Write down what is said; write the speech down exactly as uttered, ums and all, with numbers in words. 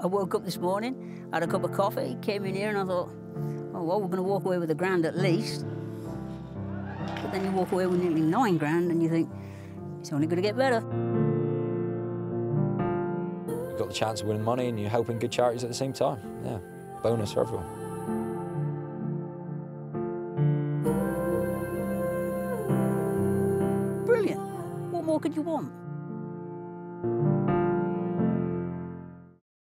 I woke up this morning, had a cup of coffee, came in here and I thought, oh, well, we're going to walk away with a grand at least. But then you walk away with nearly nine grand and you think, it's only going to get better. You've got the chance of winning money and you're helping good charities at the same time. Yeah, bonus for everyone. Brilliant. What more could you want?